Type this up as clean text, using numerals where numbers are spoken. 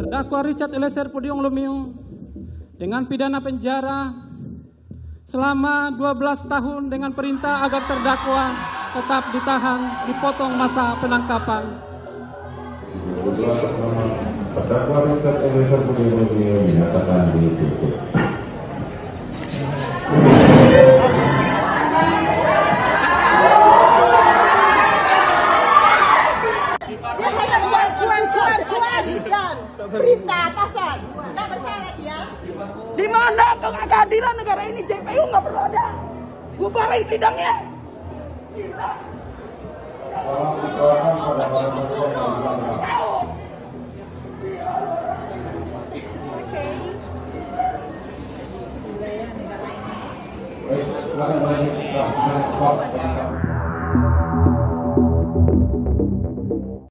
Terdakwa Richard Eliezer Pudihang Lumiu dengan pidana penjara selama 12 tahun dengan perintah agar terdakwa tetap ditahan, dipotong masa penangkapan. 12 nama terdakwa Richard Eliezer Pudihang Lumiu dinyatakan ditutup. Berita atasan, nggak bersalah dia. Di mana keadilan negara ini? JPU nggak perlu ada. Bubarin sidangnya. Gila. Oke.